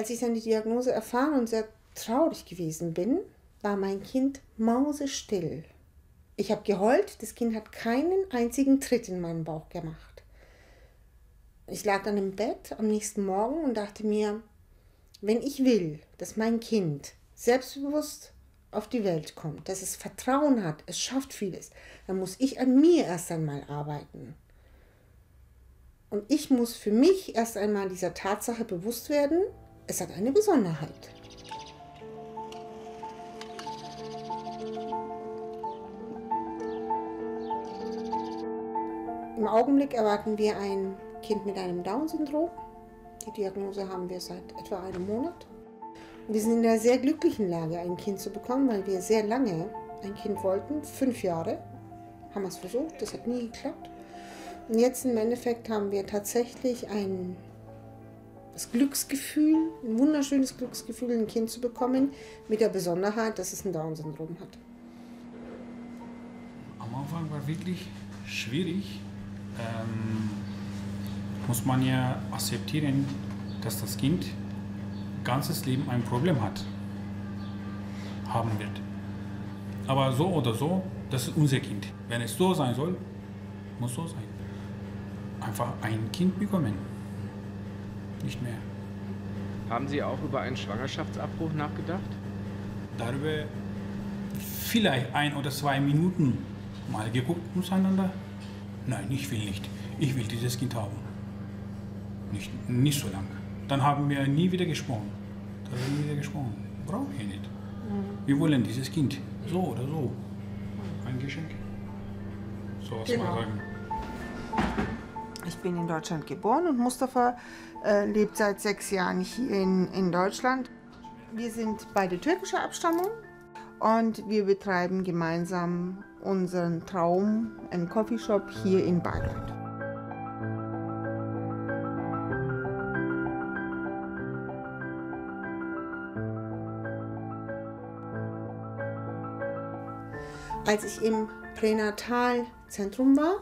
Als ich dann die Diagnose erfahren und sehr traurig gewesen bin, war mein Kind mausestill. Ich habe geheult, das Kind hat keinen einzigen Tritt in meinen Bauch gemacht. Ich lag dann im Bett am nächsten Morgen und dachte mir, wenn ich will, dass mein Kind selbstbewusst auf die Welt kommt, dass es Vertrauen hat, es schafft vieles, dann muss ich an mir erst einmal arbeiten. Und ich muss für mich erst einmal dieser Tatsache bewusst werden, es hat eine Besonderheit. Im Augenblick erwarten wir ein Kind mit einem Down-Syndrom. Die Diagnose haben wir seit etwa einem Monat. Wir sind in der sehr glücklichen Lage, ein Kind zu bekommen, weil wir sehr lange ein Kind wollten, 5 Jahre. Haben wir es versucht, das hat nie geklappt. Und jetzt im Endeffekt haben wir tatsächlich das Glücksgefühl, ein wunderschönes Glücksgefühl, ein Kind zu bekommen, mit der Besonderheit, dass es ein Down-Syndrom hat. Am Anfang war wirklich schwierig. Muss man ja akzeptieren, dass das Kind ganzes Leben ein Problem haben wird. Aber so oder so, das ist unser Kind. Wenn es so sein soll, muss so sein. Einfach ein Kind bekommen. Nicht mehr. Haben Sie auch über einen Schwangerschaftsabbruch nachgedacht? Darüber vielleicht 1 oder 2 Minuten mal geguckt untereinander. Nein, ich will nicht. Ich will dieses Kind haben. Nicht so lange. Dann haben wir nie wieder gesprochen. Brauchen wir nicht. Wir wollen dieses Kind. So oder so. Ein Geschenk. So was genau. Mal sagen. Ich bin in Deutschland geboren und Mustafa lebt seit 6 Jahren hier in Deutschland. Wir sind beide türkischer Abstammung und wir betreiben gemeinsam unseren Traum, einen Coffeeshop hier in Bayreuth. Als ich im Pränatalzentrum war,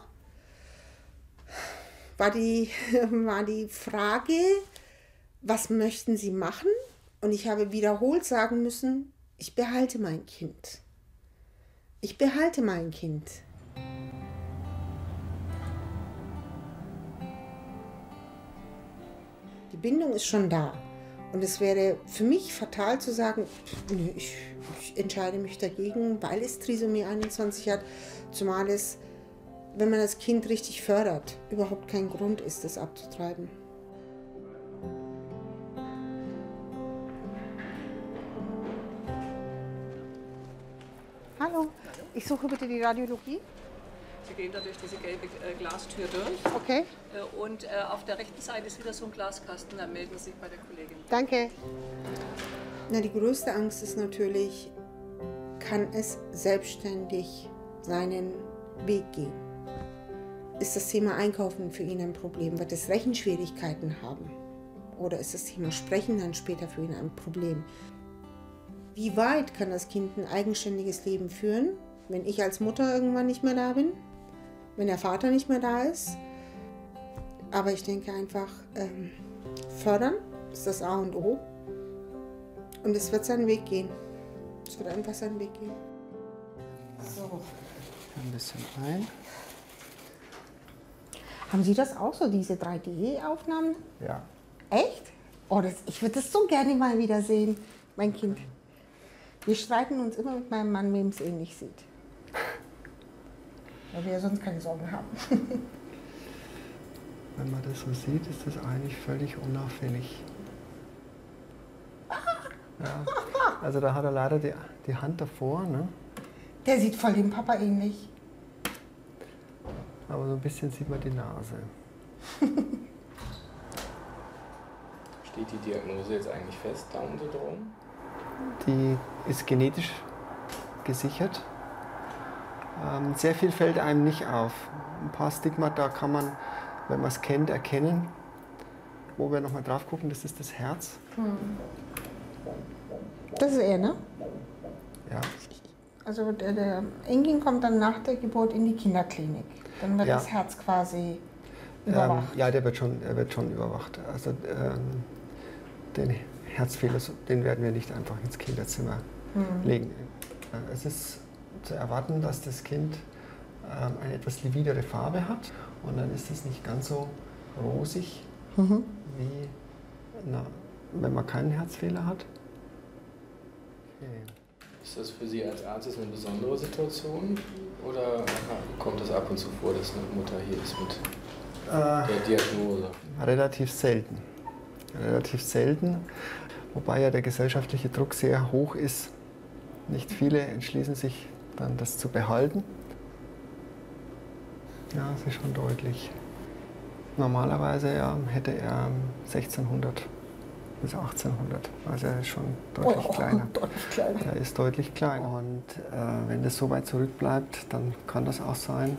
war die Frage, was möchten Sie machen? Und ich habe wiederholt sagen müssen, ich behalte mein Kind. Ich behalte mein Kind. Die Bindung ist schon da. Und es wäre für mich fatal zu sagen, nee, ich entscheide mich dagegen, weil es Trisomie 21 hat, zumal es, wenn man das Kind richtig fördert, überhaupt kein Grund ist, es abzutreiben. Hallo, ich suche bitte die Radiologie. Sie gehen da durch diese gelbe Glastür durch. Okay. Und auf der rechten Seite ist wieder so ein Glaskasten, da melden Sie sich bei der Kollegin. Danke. Na, die größte Angst ist natürlich, kann es selbstständig seinen Weg gehen? Ist das Thema Einkaufen für ihn ein Problem? Wird es Rechenschwierigkeiten haben? Oder ist das Thema Sprechen dann später für ihn ein Problem? Wie weit kann das Kind ein eigenständiges Leben führen, wenn ich als Mutter irgendwann nicht mehr da bin? Wenn der Vater nicht mehr da ist. Aber ich denke einfach, fördern ist das A und O. Und es wird seinen Weg gehen. Es wird einfach seinen Weg gehen. So. Ein bisschen rein. Haben Sie das auch so, diese 3D-Aufnahmen? Ja. Echt? Oh, ich würde das so gerne mal wieder sehen, mein Kind. Wir streiten uns immer mit meinem Mann, wem es ähnlich sieht. Weil wir ja sonst keine Sorgen haben. Wenn man das so sieht, ist das eigentlich völlig unauffällig. Ja. Also da hat er leider die Hand davor, ne? Der sieht voll dem Papa ähnlich. Aber so ein bisschen sieht man die Nase. Steht die Diagnose jetzt eigentlich fest, Down-Syndrom? Die ist genetisch gesichert. Sehr viel fällt einem nicht auf. Ein paar Stigmata kann man, wenn man es kennt, erkennen. Wo wir nochmal drauf gucken, das ist das Herz. Das ist er, ne? Ja. Also der Engin kommt dann nach der Geburt in die Kinderklinik. Dann wird das Herz quasi überwacht. Ja, der wird schon überwacht. Also den Herzfehlers, den werden wir nicht einfach ins Kinderzimmer legen. Es ist zu erwarten, dass das Kind eine etwas lividere Farbe hat und dann ist es nicht ganz so rosig, wie wenn man keinen Herzfehler hat. Okay. Ist das für Sie als Arzt eine besondere Situation oder kommt das ab und zu vor, dass eine Mutter hier ist mit der Diagnose? Relativ selten. Relativ selten, wobei ja der gesellschaftliche Druck sehr hoch ist. Nicht viele entschließen sich dann, das zu behalten. Ja, das ist schon deutlich. Normalerweise hätte er 1600 bis 1800, also er ist schon deutlich kleiner. Deutlich kleiner. Er ist deutlich kleiner. Und wenn das so weit zurückbleibt, dann kann das auch sein,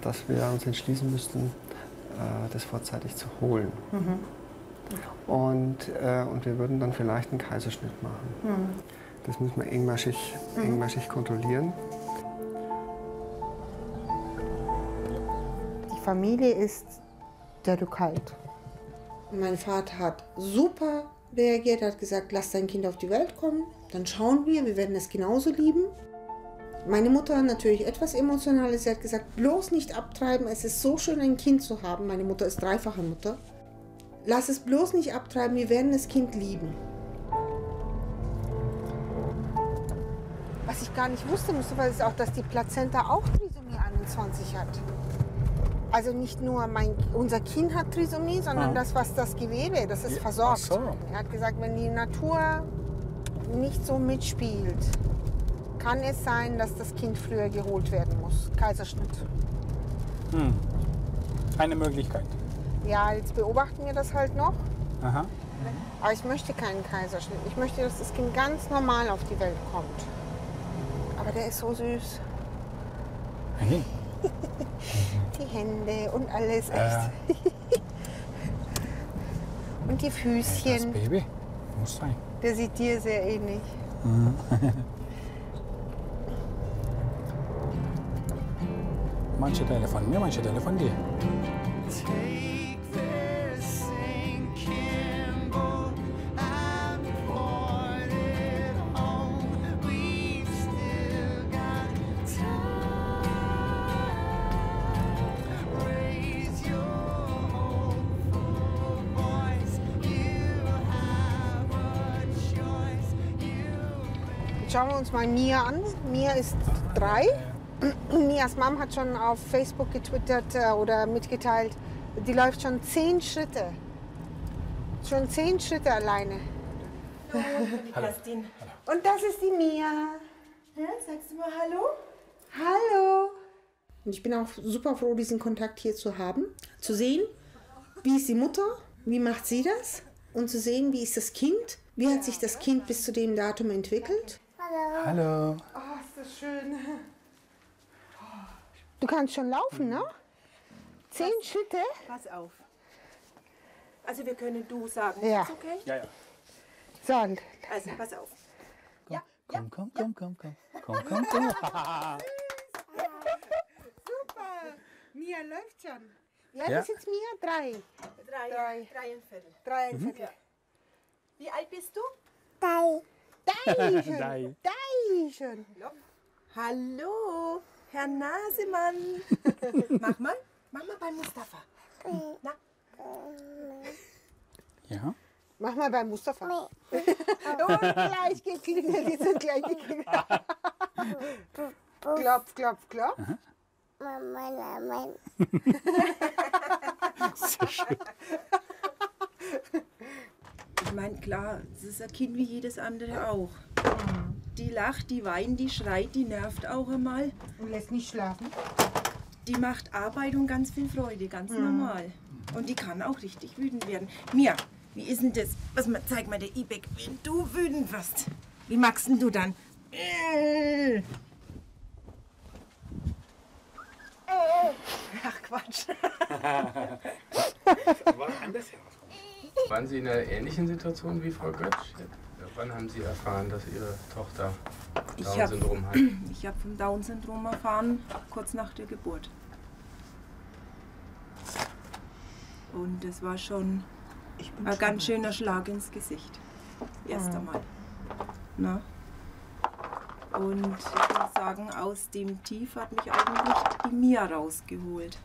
dass wir uns entschließen müssten, das vorzeitig zu holen. Und wir würden dann vielleicht einen Kaiserschnitt machen. Das müssen wir engmaschig kontrollieren. Die Familie ist der Rückhalt. Mein Vater hat super reagiert, hat gesagt, lass dein Kind auf die Welt kommen, dann schauen wir, wir werden es genauso lieben. Meine Mutter natürlich etwas emotionaler, sie hat gesagt, bloß nicht abtreiben, es ist so schön, ein Kind zu haben. Meine Mutter ist dreifache Mutter. Lass es bloß nicht abtreiben, wir werden das Kind lieben. Was ich gar nicht wusste, Mustafa, ist auch, dass die Plazenta auch Trisomie 21 hat. Also nicht nur unser Kind hat Trisomie, sondern das, was das Gewebe, das ist versorgt. So. Er hat gesagt, wenn die Natur nicht so mitspielt, kann es sein, dass das Kind früher geholt werden muss. Kaiserschnitt. Eine Möglichkeit. Ja, jetzt beobachten wir das halt noch. Aber ich möchte keinen Kaiserschnitt. Ich möchte, dass das Kind ganz normal auf die Welt kommt. Aber der ist so süß. Hey. Die Hände und alles, echt. Und die Füßchen. Das Baby muss sein. Der sieht dir sehr ähnlich. Manche Teile von mir, manche Teile von dir. Schauen wir uns mal Mia an. Mia ist 3. Mias Mom hat schon auf Facebook getwittert oder mitgeteilt, die läuft schon 10 Schritte. Schon 10 Schritte alleine. Hallo, ich bin Kerstin. Und das ist die Mia. Ja, sagst du mal Hallo? Hallo. Und ich bin auch super froh, diesen Kontakt hier zu haben. Zu sehen, wie ist die Mutter, wie macht sie das? Und zu sehen, wie ist das Kind, wie hat sich das Kind bis zu dem Datum entwickelt. Hallo. Hallo. Oh, ist das schön. Du kannst schon laufen, ne? 10 Schritte. Pass auf. Also wir können du sagen, ist das okay? Ja, ja. So. Also, pass auf. Komm, ja. Komm. Super. Mia läuft schon. Ja, das ist jetzt Mia 3. Drei und Viertel. Ja. Wie alt bist du? 3. Dai schon. Hallo, Herr Nasemann. Mach mal bei Mustafa. Na? Ja? Mach mal bei Mustafa. Oh, gleich geklingelt, die sind gleich geklingelt. Klopf, klopf, klopf. Mama, Nasemann. Sehr schön. Ich meine, klar, es ist ein Kind wie jedes andere auch. Die lacht, die weint, die schreit, die nervt auch einmal. Und lässt nicht schlafen. Die macht Arbeit und ganz viel Freude, ganz normal. Und die kann auch richtig wütend werden. Mia, wie ist denn das? Zeig mal der Ipek, wenn du wütend wirst. Wie magst denn du dann? Ach Quatsch. Aber andersherum. Waren Sie in einer ähnlichen Situation wie Frau Götsch? Wann haben Sie erfahren, dass Ihre Tochter Down-Syndrom hat? Ich habe vom Down-Syndrom erfahren, kurz nach der Geburt. Und das war schon ein ganz schöner Schlag ins Gesicht. erst einmal. Na? Und ich muss sagen, aus dem Tief hat mich eigentlich die Mia rausgeholt.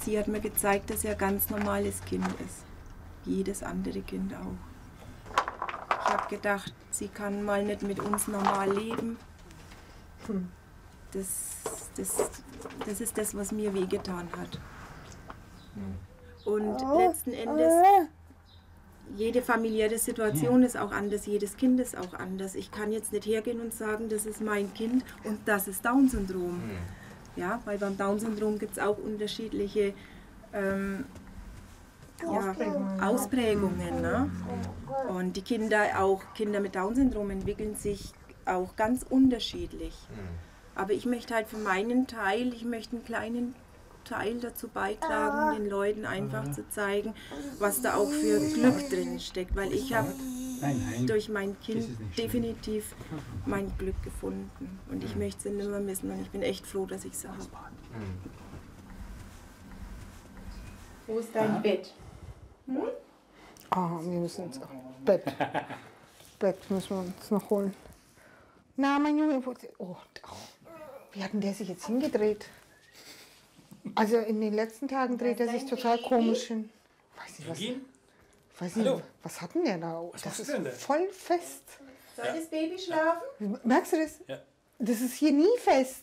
Sie hat mir gezeigt, dass sie ein ganz normales Kind ist. Jedes andere Kind auch. Ich habe gedacht, sie kann mal nicht mit uns normal leben. Das ist das, was mir wehgetan hat. Und letzten Endes, jede familiäre Situation ist auch anders, jedes Kind ist auch anders. Ich kann jetzt nicht hergehen und sagen, das ist mein Kind und das ist Down-Syndrom. Ja, weil beim Down-Syndrom gibt es auch unterschiedliche Ausprägungen. Ne? Und die Kinder, auch Kinder mit Down-Syndrom, entwickeln sich auch ganz unterschiedlich. Aber ich möchte halt für meinen Teil, ich möchte einen kleinen Teil dazu beitragen, den Leuten einfach zu zeigen, was da auch für Glück drin steckt. Weil ich habe durch mein Kind definitiv mein Glück gefunden. Und ich möchte es nicht mehr missen und ich bin echt froh, dass ich es habe. Wo ist dein Bett? Hm? Ah, wir müssen ins Bett. Bett müssen wir uns noch holen. Na, mein Junge, wie hat denn der sich jetzt hingedreht? Also in den letzten Tagen dreht er sich total komisch hin. Weiß nicht, was hat denn der da? Das ist voll fest. Soll das Baby schlafen? Merkst du das? Ja. Das ist hier nie fest.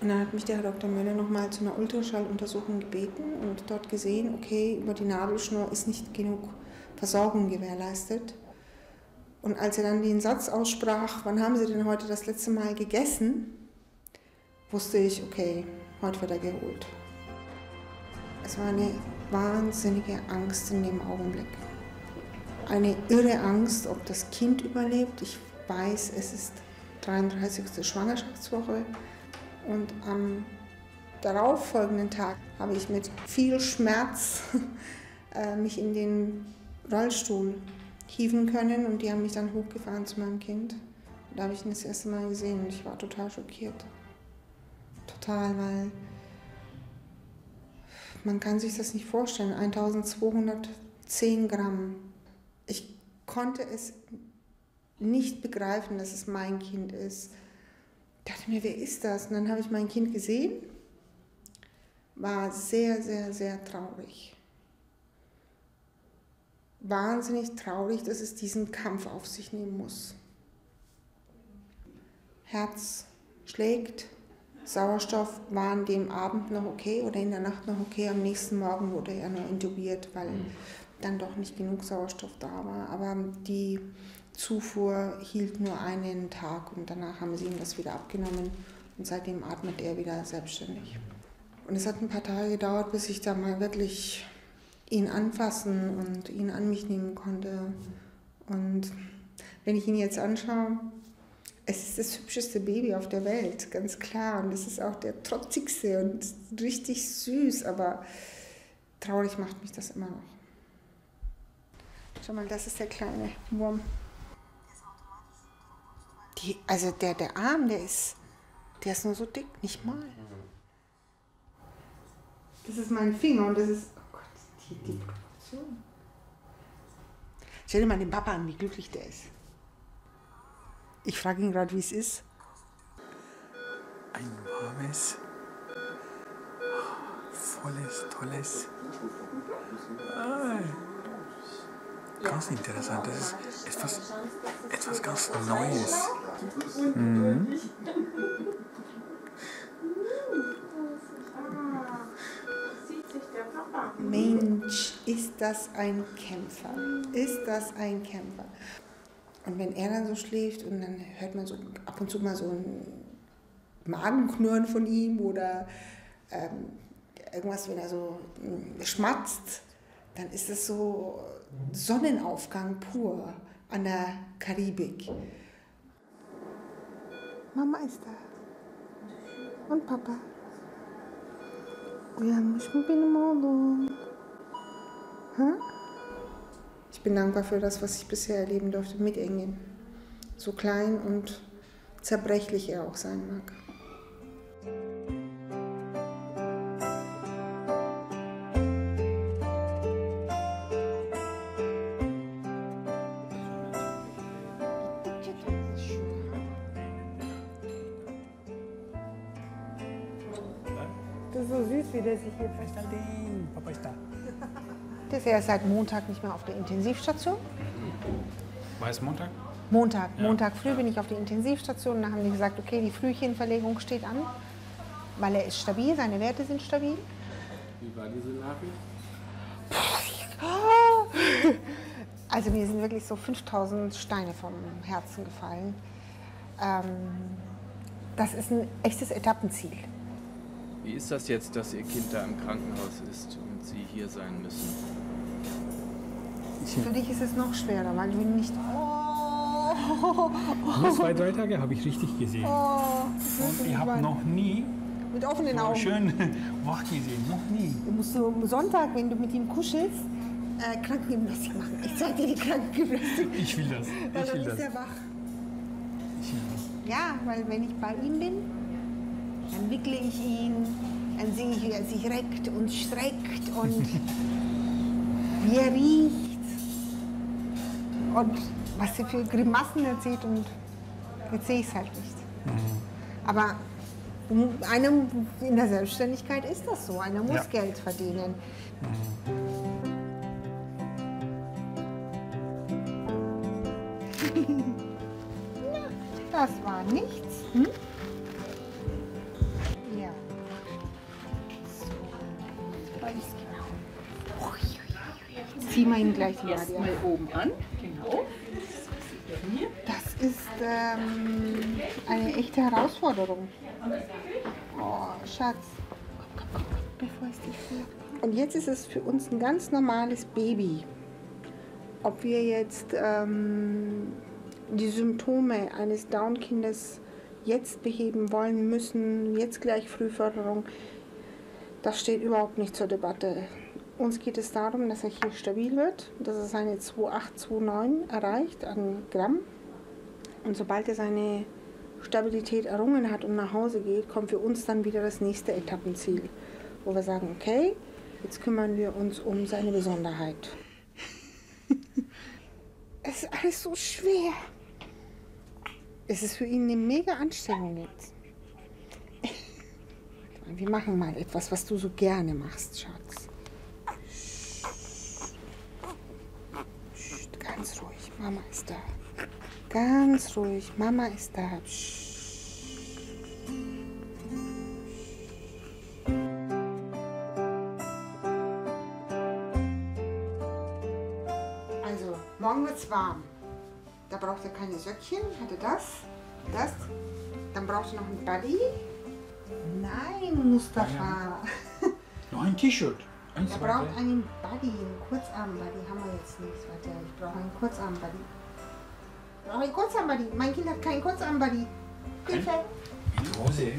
Und dann hat mich der Herr Dr. Möller nochmal zu einer Ultraschalluntersuchung gebeten und dort gesehen, okay, über die Nabelschnur ist nicht genug Versorgung gewährleistet. Und als er dann den Satz aussprach, wann haben Sie denn heute das letzte Mal gegessen, wusste ich, okay, heute wird er geholt. Es war eine wahnsinnige Angst in dem Augenblick. Eine irre Angst, ob das Kind überlebt. Ich weiß, es ist 33. Schwangerschaftswoche. Und am darauffolgenden Tag habe ich mit viel Schmerz mich in den Rollstuhl hieven können und die haben mich dann hochgefahren zu meinem Kind. Da habe ich ihn das erste Mal gesehen und ich war total schockiert. Total, weil man kann sich das nicht vorstellen. 1210 Gramm. Ich konnte es nicht begreifen, dass es mein Kind ist. Ich dachte mir, wer ist das? Und dann habe ich mein Kind gesehen, war sehr, sehr, sehr traurig. Wahnsinnig traurig, dass es diesen Kampf auf sich nehmen muss. Herz schlägt, Sauerstoff war an dem Abend noch okay oder in der Nacht noch okay, am nächsten Morgen wurde er noch intubiert, weil dann doch nicht genug Sauerstoff da war. Aber die Zufuhr hielt nur einen Tag und danach haben sie ihm das wieder abgenommen und seitdem atmet er wieder selbstständig. Und es hat ein paar Tage gedauert, bis ich da mal wirklich ihn anfassen und ihn an mich nehmen konnte. Und wenn ich ihn jetzt anschaue, es ist das hübscheste Baby auf der Welt, ganz klar. Und es ist auch der trotzigste und richtig süß, aber traurig macht mich das immer noch. Schau mal, das ist der kleine Wurm. Der Arm, der ist nur so dick, nicht mal. Das ist mein Finger und das ist die Produktion. Stell dir mal den Papa an, wie glücklich der ist. Ich frage ihn gerade, wie es ist. Ein warmes, volles, tolles, ganz interessant. Das ist etwas ganz Neues. Mhm. Mensch, ist das ein Kämpfer, ist das ein Kämpfer. Und wenn er dann so schläft und dann hört man so ab und zu mal so ein Magenknurren von ihm oder irgendwas, wenn er so schmatzt, dann ist das so Sonnenaufgang pur an der Karibik. Mama ist da und Papa. Ich bin dankbar für das, was ich bisher erleben durfte mit Engin. So klein und zerbrechlich er auch sein mag. Das ist so süß, wie der sich hier verstand. Papa ist da. Der ist seit Montag nicht mehr auf der Intensivstation. War es Montag? Montag. Ja. Montag früh bin ich auf die Intensivstation. Da haben die gesagt, okay, die Frühchenverlegung steht an, weil er ist stabil, seine Werte sind stabil. Wie war diese Nachricht? Also mir sind wirklich so 5000 Steine vom Herzen gefallen. Das ist ein echtes Etappenziel. Wie ist das jetzt, dass Ihr Kind da im Krankenhaus ist und Sie hier sein müssen? Für dich ist es noch schwerer, weil du nicht... Oh. Nur 2, 3 Tage habe ich richtig gesehen. Oh, und ich habe noch nie... Mit offenen Augen. Schön wach gesehen, noch nie. Du musst so am Sonntag, wenn du mit ihm kuschelst, Krankengymnastik machen. Ich zeige dir die Krankengymnastik. Ich will das. Ich will das. Ist er wach. Ich will das. Ja, weil wenn ich bei ihm bin, dann wickle ich ihn, dann sehe ich, wie er sich reckt und streckt und wie er riecht und was er für Grimassen erzählt und jetzt sehe ich es halt nicht. Mhm. Aber einem in der Selbstständigkeit ist das so, einer muss Geld verdienen. Na, das war nichts. Hm? Zieh mal ihn gleich mal oben an. Genau. Das ist eine echte Herausforderung. Oh, Schatz. Bevor es dich fährt. Und jetzt ist es für uns ein ganz normales Baby. Ob wir jetzt die Symptome eines Down-Kindes jetzt beheben wollen müssen, jetzt gleich Frühförderung, das steht überhaupt nicht zur Debatte. Uns geht es darum, dass er hier stabil wird, dass er seine 2,8, 2,9 erreicht an Gramm. Und sobald er seine Stabilität errungen hat und nach Hause geht, kommt für uns dann wieder das nächste Etappenziel, wo wir sagen, okay, jetzt kümmern wir uns um seine Besonderheit. Es ist alles so schwer. Es ist für ihn eine mega Anstrengung jetzt. Wir machen mal etwas, was du so gerne machst, Schatz. Ganz ruhig, Mama ist da. Ganz ruhig, Mama ist da. Also, morgen wird's warm. Da braucht er keine Söckchen, hat er das. Dann braucht er noch ein Buddy. Nein, Mustafa. Noch ein T-Shirt. Er braucht einen Buddy, einen Kurzarm-Buddy. Haben wir jetzt nichts weiter. Ich brauche einen Kurzarm-Buddy. Ich brauche einen Kurzarm-Buddy. Mein Kind hat keinen Kurzarm-Buddy. Hilfe! Mit Hose?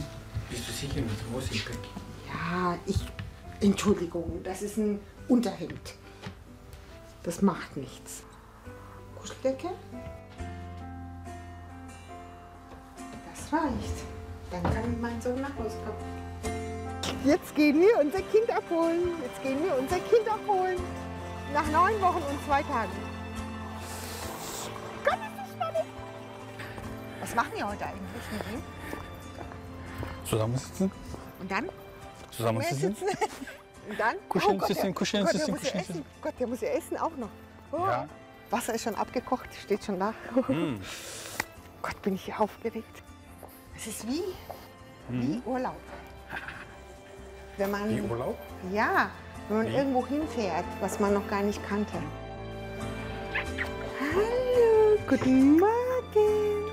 Bist du sicher mit Hose? Ja, Entschuldigung, das ist ein Unterhemd. Das macht nichts. Kuscheldecke. Das reicht. Dann kann mein Sohn nach Hause kommen. Jetzt gehen wir unser Kind abholen. Jetzt gehen wir unser Kind abholen. Nach 9 Wochen und 2 Tagen. Komm, ist das spannend. Was machen wir heute eigentlich mit ihm? Zusammensitzen. Und dann? Zusammensitzen. Und dann? Kuscheln, sitzen, kuscheln, sitzen, kuscheln, sitzen. Gott, der muss ja essen auch noch. Oh. Ja. Wasser ist schon abgekocht, steht schon da. Mm. Gott, bin ich hier aufgeregt. Es ist wie Urlaub. Wenn man, wie Urlaub? Ja, wenn man irgendwo hinfährt, was man noch gar nicht kannte. Hallo, guten Morgen.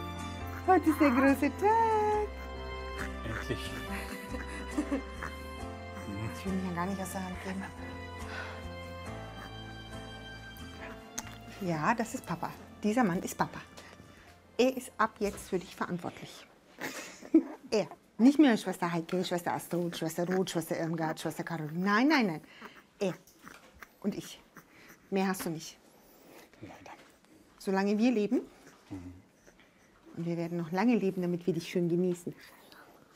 Heute ist der große Tag. Endlich. Ich will mich ja gar nicht aus der Hand geben. Ja, das ist Papa. Dieser Mann ist Papa. Er ist ab jetzt für dich verantwortlich. Er. Nicht mehr Schwester Heike, Schwester Astrid, Schwester Ruth, Schwester Irmgard, Schwester Karolin. Nein, nein, nein. Er und ich. Mehr hast du nicht. Leider. Solange wir leben. Mhm. Und wir werden noch lange leben, damit wir dich schön genießen.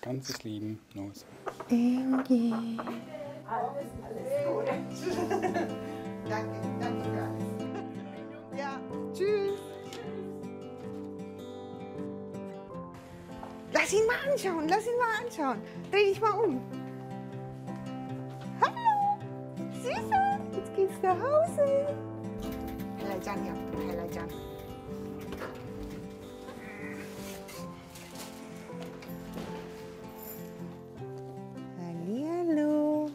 Ganzes Leben. Los. Engin. Alles gut. Danke, danke für alles. Ja, tschüss. Lass ihn mal anschauen, lass ihn mal anschauen. Dreh dich mal um. nach Hause. Helajanya, Helajanya. Hallihallo.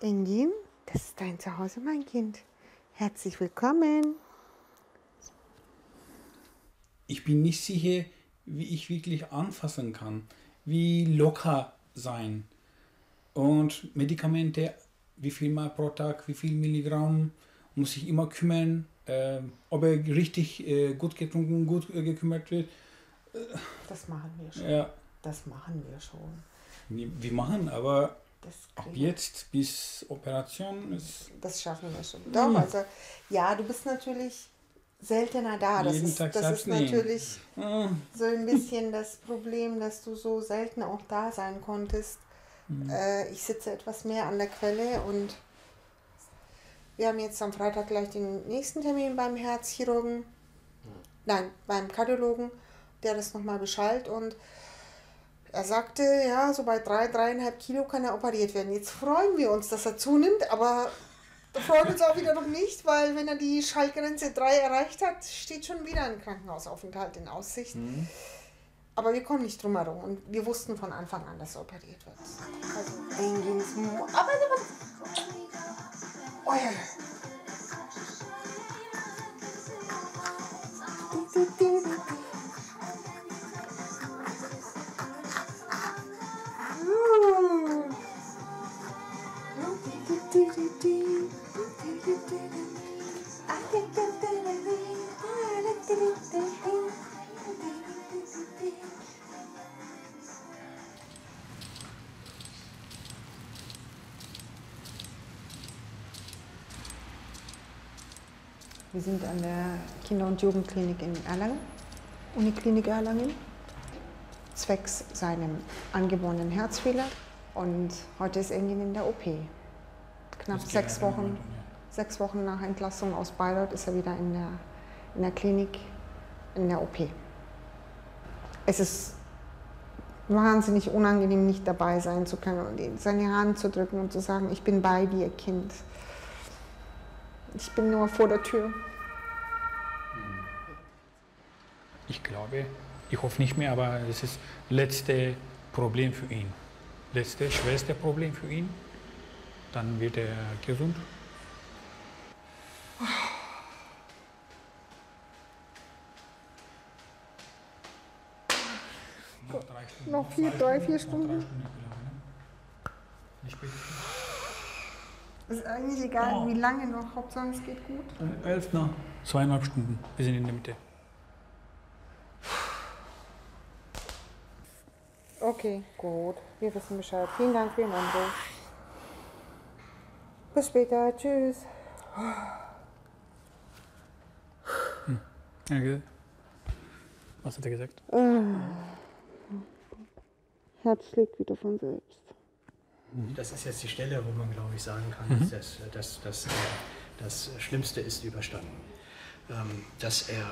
Engin, das ist dein Zuhause, mein Kind. Herzlich willkommen. Ich bin nicht sicher, wie ich wirklich anfassen kann, wie locker sein. Und Medikamente, wie viel mal pro Tag, wie viel Milligramm, muss ich immer kümmern, ob er richtig gut getrunken, gut gekümmert wird. Das machen wir schon. Ja. Das machen wir schon. Wir machen, aber ab jetzt bis Operation ist... Das schaffen wir schon. Doch, ja. Also, ja, du bist natürlich seltener da. Das ist, natürlich so ein bisschen das Problem, dass du so selten auch da sein konntest. Mhm. Ich sitze etwas mehr an der Quelle und wir haben jetzt am Freitag gleich den nächsten Termin beim Herzchirurgen, nein, beim Kardiologen, der das nochmal beschallt und er sagte, ja, so bei 3, 3,5 Kilo kann er operiert werden. Jetzt freuen wir uns, dass er zunimmt, aber wir freuen uns auch wieder noch nicht, weil wenn er die Schallgrenze 3 erreicht hat, steht schon wieder ein Krankenhausaufenthalt in Aussicht. Mhm. Aber wir kommen nicht drum herum und wir wussten von Anfang an, dass er operiert wird. Also, Engins Mutter. Oh ja. Wir sind an der Kinder- und Jugendklinik in Erlangen, Uniklinik Erlangen, zwecks seinem angeborenen Herzfehler. Und heute ist Engin in der OP. Knapp 6 Wochen nach Entlassung aus Bayreuth ist er wieder in der Klinik, in der OP. Es ist wahnsinnig unangenehm, nicht dabei sein zu können und seine Hand zu drücken und zu sagen, ich bin bei dir, Kind. Ich bin nur vor der Tür. Ich glaube, ich hoffe nicht mehr, aber es ist das letzte Problem für ihn. Letzte, schwerste Problem für ihn. Dann wird er gesund. Oh. Noch 3, 4 Stunden. Es ist eigentlich egal, wie lange noch, Hauptsache es geht gut. 11 nach 2,5 Stunden, wir sind in der Mitte. Okay, gut, wir wissen Bescheid. Vielen Dank für den Anruf. Bis später, tschüss. Danke. Was hat er gesagt? Herz schlägt wieder von selbst. Das ist jetzt die Stelle, wo man, glaube ich, sagen kann, dass das Schlimmste ist überstanden. Dass er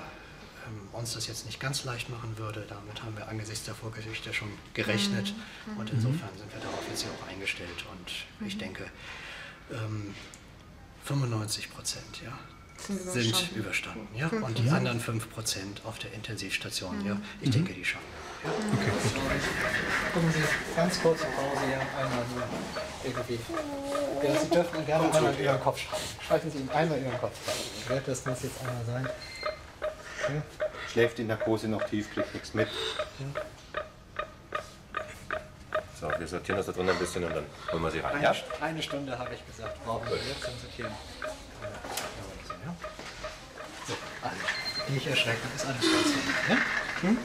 uns das jetzt nicht ganz leicht machen würde, damit haben wir angesichts der Vorgeschichte schon gerechnet. Und insofern sind wir darauf jetzt ja auch eingestellt. Und ich denke, 95% ja, sind überstanden. Ja? Und die anderen 5% auf der Intensivstation, ja, ich denke, die schaffen wir. Okay, gut. Gucken Sie ganz kurz nach Hause hier einmal hier irgendwie. Ja, Sie dürfen gerne einmal über Ihren Kopf schreiben. Schreiben Sie ihm einmal über den Kopf. Wird das jetzt einmal sein? Okay. Schläft die Narkose noch tief, kriegt nichts mit. So, wir sortieren das da drunter ein bisschen und dann holen wir sie rein. Eine Stunde habe ich gesagt, brauchen wir jetzt zum Sortieren. Ja. So, also, nicht erschrecken, ist alles ganz gut.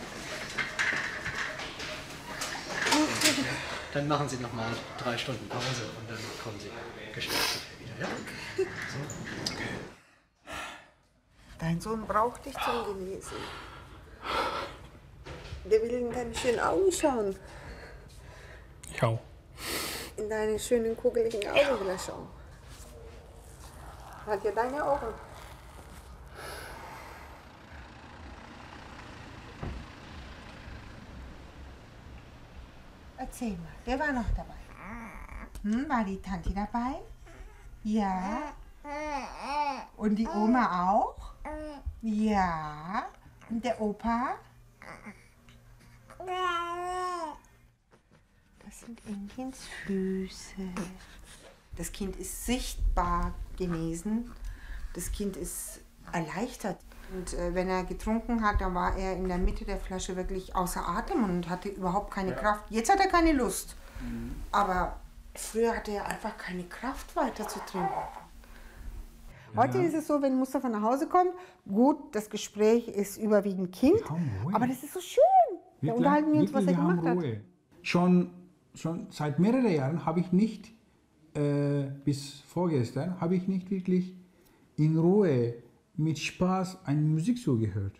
Dann machen Sie noch mal 3 Stunden Pause und dann kommen Sie gestärkt wieder, ja? So. Okay. Dein Sohn braucht dich zum Genesen. Der will in deine schönen Augen schauen. Ich auch. In deine schönen, kugeligen Augen will er schauen. Hat ja deine Augen. Erzähl mal, wer war noch dabei? Hm, war die Tante dabei? Ja. Und die Oma auch? Ja. Und der Opa? Das sind Engins Füße. Das Kind ist sichtbar genesen. Das Kind ist erleichtert. Und wenn er getrunken hat, dann war er in der Mitte der Flasche wirklich außer Atem und hatte überhaupt keine Kraft. Jetzt hat er keine Lust. Mhm. Aber früher hatte er einfach keine Kraft, weiter zu trinken. Heute ist es so, wenn Mustafa nach Hause kommt, gut, das Gespräch ist überwiegend Kind, aber das ist so schön. Da unterhalten wir uns, was er gemacht hat. Schon seit mehreren Jahren habe ich nicht, bis vorgestern, habe ich nicht wirklich in Ruhe mit Spaß eine Musik zugehört.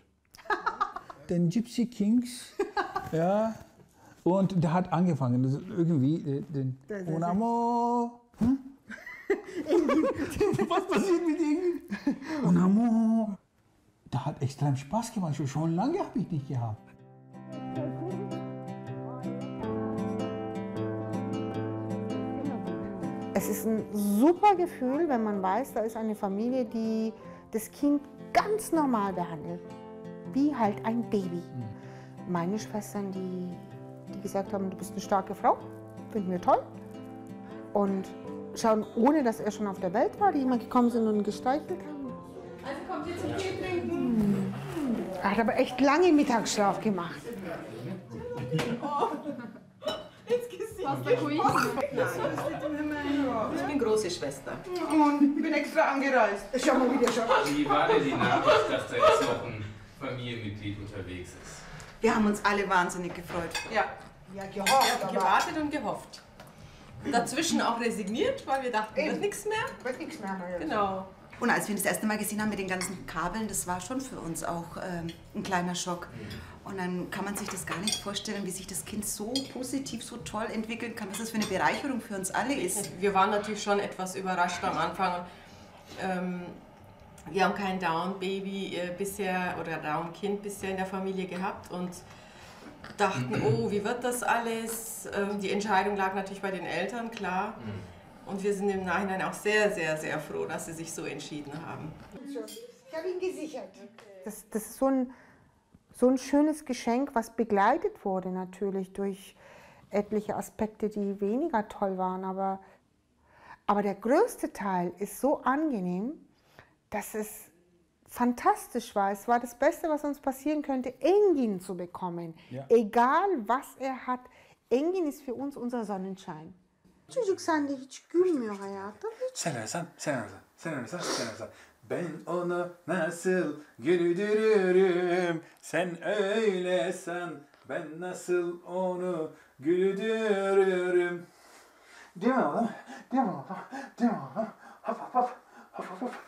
Den Gypsy Kings, ja, und der hat angefangen, das irgendwie, den Un Amor. Hm? Was passiert mit Engin? Un Amor. Da hat extrem Spaß gemacht, schon lange habe ich nicht gehabt. Es ist ein super Gefühl, wenn man weiß, da ist eine Familie, die das Kind ganz normal behandelt, wie halt ein Baby. Meine Schwestern, die gesagt haben, du bist eine starke Frau, finden wir toll. Und schauen, ohne dass er schon auf der Welt war, die immer gekommen sind und gestreichelt haben. Also kommt ihr zum Tee trinken? Er hat aber echt lange Mittagsschlaf gemacht. Ich bin große Schwester. Und bin extra angereist. Schau mal, wie der schaut. Wie war denn die Nachricht, dass da jetzt noch ein Familienmitglied unterwegs ist? Wir haben uns alle wahnsinnig gefreut. Ja, gewartet und gehofft. Und dazwischen auch resigniert, weil wir dachten, wird nichts mehr. Wird nichts mehr. Genau. Und als wir das erste Mal gesehen haben mit den ganzen Kabeln, das war schon für uns auch ein kleiner Schock. Und dann kann man sich das gar nicht vorstellen, wie sich das Kind so positiv, so toll entwickeln kann, was das für eine Bereicherung für uns alle ist. Wir waren natürlich schon etwas überrascht am Anfang. Wir haben kein Down-Baby bisher oder Down-Kind bisher in der Familie gehabt und dachten, oh, wie wird das alles? Die Entscheidung lag natürlich bei den Eltern, klar. Und wir sind im Nachhinein auch sehr, sehr, sehr froh, dass sie sich so entschieden haben. Ich habe ihn gesichert. Das ist so ein schönes Geschenk, was begleitet wurde natürlich durch etliche Aspekte, die weniger toll waren. Aber der größte Teil ist so angenehm, dass es fantastisch war. Es war das Beste, was uns passieren könnte, Engin zu bekommen. Ja. Egal, was er hat. Engin ist für uns unser Sonnenschein. Çocuk sen de hiç gülmüyor hayatım. Sen arasan. Ben ona nasıl güldürürüm? Sen öyle san. Ben nasıl onu güldürürüm? Değil mi oğlum? Hop hop hop.